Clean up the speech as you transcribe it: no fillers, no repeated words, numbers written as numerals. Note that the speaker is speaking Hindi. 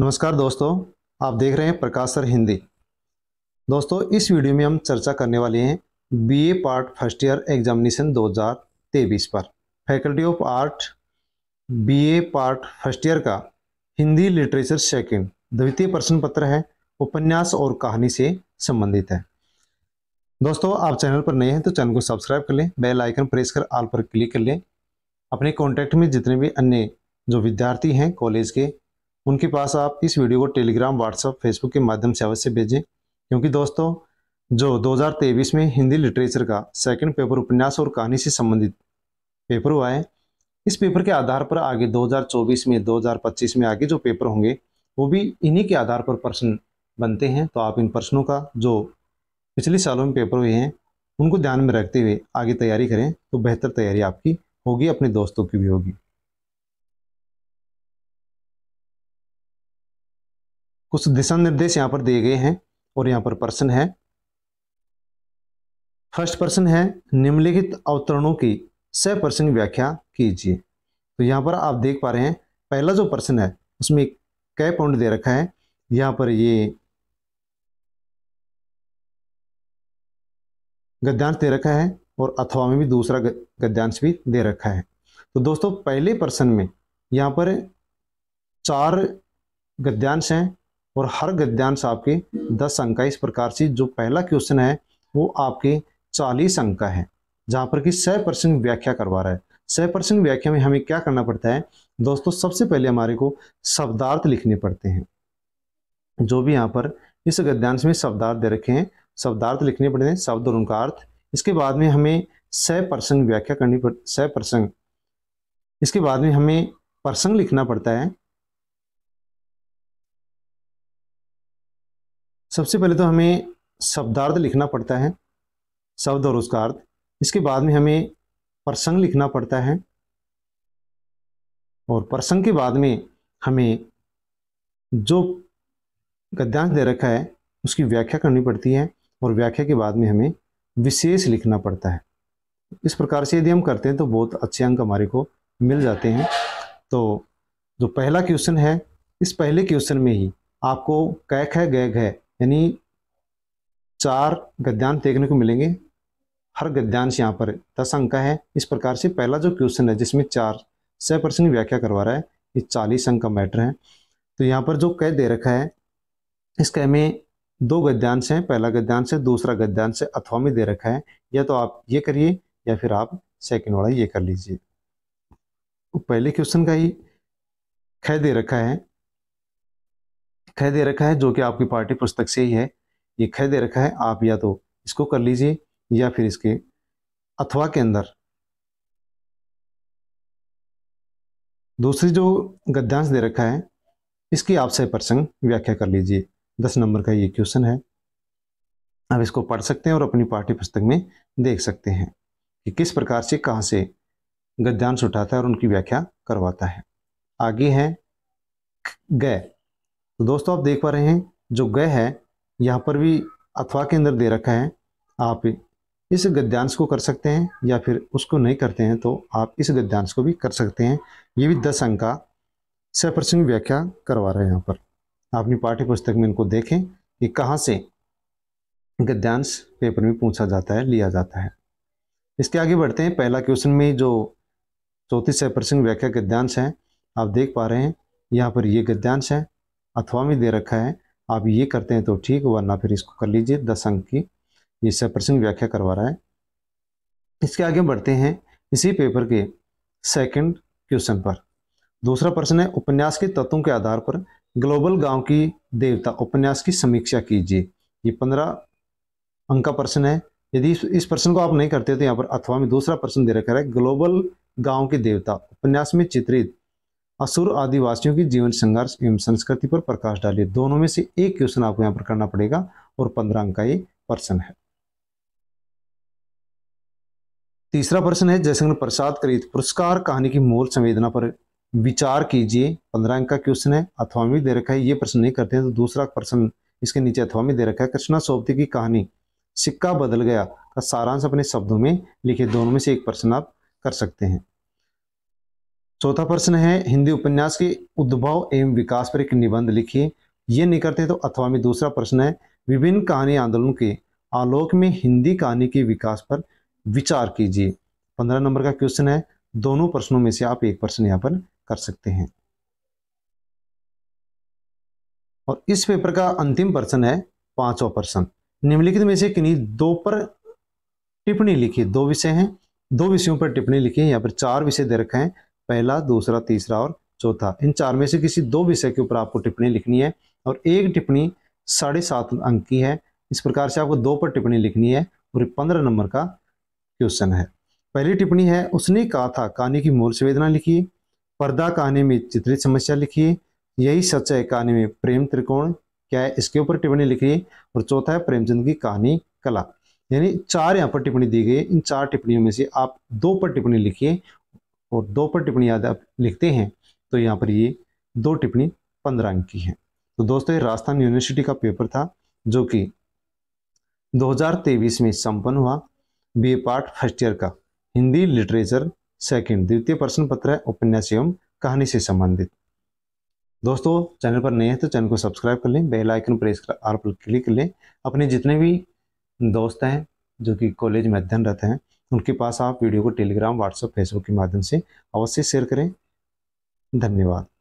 नमस्कार दोस्तों, आप देख रहे हैं प्रकाश सर हिंदी। दोस्तों, इस वीडियो में हम चर्चा करने वाले हैं BA part first year examination 2023 पर faculty of art BA part first year का हिंदी लिटरेचर सेकंड द्वितीय प्रश्न पत्र है, उपन्यास और कहानी से संबंधित है। दोस्तों, आप चैनल पर नए हैं तो चैनल को सब्सक्राइब कर लें, बेल आइकन प्रेस कर ऑल पर क्लिक कर लें। अपने कॉन्टैक्ट में जितने भी अन्य जो विद्यार्थी हैं कॉलेज के, उनके पास आप इस वीडियो को टेलीग्राम, व्हाट्सएप, फेसबुक के माध्यम से अवश्य भेजें, क्योंकि दोस्तों जो 2023 में हिंदी लिटरेचर का सेकंड पेपर उपन्यास और कहानी से संबंधित पेपर हुआ है, इस पेपर के आधार पर आगे 2024 में, 2025 में आगे जो पेपर होंगे वो भी इन्हीं के आधार पर प्रश्न बनते हैं। तो आप इन प्रश्नों का जो पिछले सालों में पेपर हुए हैं उनको ध्यान में रखते हुए आगे तैयारी करें तो बेहतर तैयारी आपकी होगी, अपने दोस्तों की भी होगी। कुछ दिशा निर्देश यहाँ पर दिए गए हैं और यहाँ पर प्रश्न है। फर्स्ट प्रश्न है, निम्नलिखित अवतरणों की सह प्रश्न व्याख्या कीजिए। तो यहाँ पर आप देख पा रहे हैं पहला जो प्रश्न है उसमें क पॉइंट दे रखा है। यहाँ पर ये गद्यांश दे रखा है और अथवा में भी दूसरा गद्यांश भी दे रखा है। तो दोस्तों पहले प्रश्न में यहाँ पर 4 गद्यांश हैं और हर गद्यांश आपके 10 अंक है। इस प्रकार से जो पहला क्वेश्चन है वो आपके 40 अंक है, जहाँ पर कि सह प्रश्न व्याख्या करवा रहा है। सह प्रश्न व्याख्या में हमें क्या करना पड़ता है दोस्तों, सबसे पहले हमारे को शब्दार्थ लिखने पड़ते हैं। जो भी यहाँ पर इस गद्यांश में शब्दार्थ दे रखे हैं, शब्दार्थ लिखने पड़ते हैं, शब्द और उनका अर्थ। इसके बाद में हमें सह प्रसंग व्याख्या करनी पड़ती, सह प्रसंग। इसके बाद में हमें प्रसंग लिखना पड़ता है। सबसे पहले तो हमें शब्दार्थ लिखना पड़ता है, शब्द और उसका अर्थ। इसके बाद में हमें प्रसंग लिखना पड़ता है और प्रसंग के बाद में हमें जो गद्यांश दे रखा है उसकी व्याख्या करनी पड़ती है और व्याख्या के बाद में हमें विशेष लिखना पड़ता है। इस प्रकार से यदि हम करते हैं तो बहुत अच्छे अंक हमारे को मिल जाते हैं। तो जो पहला क्वेश्चन है, इस पहले क्वेश्चन में ही आपको क ख ग घ यानी 4 गद्यांश देखने को मिलेंगे। हर गद्यांश यहाँ पर 10 अंक है। इस प्रकार से पहला जो क्वेश्चन है जिसमें 4 सह प्रश्न व्याख्या करवा रहा है, ये 40 अंक का मैटर है। तो यहाँ पर जो क दे रखा है, इस क में 2 गद्यांश हैं, पहला गद्यांश है, दूसरा गद्यांश है, अथवा में दे रखा है। या तो आप ये करिए या फिर आप सेकेंड वाला ये कर लीजिए। तो पहले क्वेश्चन का ही ख दे रखा है, ख दे रखा है जो कि आपकी पाठ्य पुस्तक से ही है। ये ख दे रखा है, आप या तो इसको कर लीजिए या फिर इसके अथवा के अंदर दूसरी जो गद्यांश दे रखा है इसकी आप सह प्रसंग व्याख्या कर लीजिए। 10 नंबर का ये क्वेश्चन है। आप इसको पढ़ सकते हैं और अपनी पाठ्य पुस्तक में देख सकते हैं कि किस प्रकार से कहाँ से गद्यांश उठाता है और उनकी व्याख्या करवाता है। आगे है ग। तो दोस्तों आप देख पा रहे हैं जो ग है यहाँ पर भी अथवा के अंदर दे रखा है। आप इस गद्यांश को कर सकते हैं या फिर उसको नहीं करते हैं तो आप इस गद्यांश को भी कर सकते हैं। ये भी 10 अंक का सह प्रश्न व्याख्या करवा रहे हैं। यहाँ पर आपने पाठ्य पुस्तक में इनको देखें कि कहाँ से गद्यांश पेपर में पूछा जाता है, लिया जाता है। इसके आगे बढ़ते हैं। पहला क्वेश्चन में जो चौथी सह प्रश्न व्याख्या गद्यांश है, आप देख पा रहे हैं यहाँ पर ये गद्यांश है, अथवा में दे रखा है। आप ये करते हैं तो ठीक, वरना फिर इसको कर लीजिए। 10 अंक की ये सह प्रश्न व्याख्या करवा रहा है। इसके आगे बढ़ते हैं इसी पेपर के सेकंड क्वेश्चन पर। दूसरा प्रश्न है, उपन्यास के तत्वों के आधार पर ग्लोबल गांव की देवता उपन्यास की समीक्षा कीजिए। ये 15 अंक का प्रश्न है। यदि इस प्रश्न को आप नहीं करते तो यहाँ पर अथवा में दूसरा प्रश्न दे रखा है, ग्लोबल गाँव के देवता उपन्यास में चित्रित असुर आदिवासियों की जीवन संघर्ष एवं संस्कृति पर प्रकाश डालिए। दोनों में से एक क्वेश्चन आपको यहाँ पर करना पड़ेगा और 15 अंक का ये प्रश्न है। तीसरा प्रश्न है, जयशंकर प्रसाद कृत पुरस्कार कहानी की मूल संवेदना पर विचार कीजिए। 15 अंक का क्वेश्चन है। अथवा में दे रखा है, ये प्रश्न नहीं करते हैं तो दूसरा प्रश्न इसके नीचे अथवा में दे रखा है, कृष्णा सोबती की कहानी सिक्का बदल गया का सारांश अपने शब्दों में लिखे। दोनों में से एक प्रश्न आप कर सकते हैं। चौथा प्रश्न है, हिंदी उपन्यास के उद्भव एवं विकास पर एक निबंध लिखिए। ये नहीं करते तो अथवा में दूसरा प्रश्न है, विभिन्न कहानी आंदोलन के आलोक में हिंदी कहानी के विकास पर विचार कीजिए। 15 नंबर का क्वेश्चन है। दोनों प्रश्नों में से आप एक प्रश्न यहाँ पर कर सकते हैं। और इस पेपर का अंतिम प्रश्न है पांचवा प्रश्न, निम्नलिखित में से किन्हीं दो पर टिप्पणी लिखिए। दो विषय हैं, दो विषयों पर टिप्पणी लिखिए। यहाँ पर चार विषय दे रखे हैं, पहला, दूसरा, तीसरा और चौथा। इन चार में से किसी दो विषय के ऊपर आपको टिप्पणी लिखनी है और एक टिप्पणी 7.5 अंक की है। इस प्रकार से आपको दो पर टिप्पणी लिखनी है और 15 नंबर का क्वेश्चन है। पहली टिप्पणी है, उसने कहा था, कहानी की मूल संवेदना लिखिए। पर्दा कहानी में चित्रित समस्या लिखिए। यही सच है कहानी में प्रेम त्रिकोण क्या है, इसके ऊपर टिप्पणी लिखिए। और चौथा है, प्रेमचंद की कहानी कला। यानी चार यहाँ पर टिप्पणी दी गई, इन चार टिप्पणियों में से आप दो पर टिप्पणी लिखिए। और दो पर टिप्पणी यदि आप लिखते हैं तो यहाँ पर ये दो टिप्पणी 15 अंक की है। तो दोस्तों, ये राजस्थान यूनिवर्सिटी का पेपर था जो कि 2023 में संपन्न हुआ। BA पार्ट फर्स्ट ईयर का हिंदी लिटरेचर सेकंड, द्वितीय प्रश्न पत्र है उपन्यास एवं कहानी से संबंधित। दोस्तों, चैनल पर नए हैं तो चैनल को सब्सक्राइब कर लें, बेल आइकन प्रेस कर आल पर क्लिक कर लें। अपने जितने भी दोस्त हैं जो कि कॉलेज में अध्ययनरत हैं, उनके पास आप वीडियो को टेलीग्राम, व्हाट्सएप, फेसबुक के माध्यम से अवश्य शेयर करें। धन्यवाद।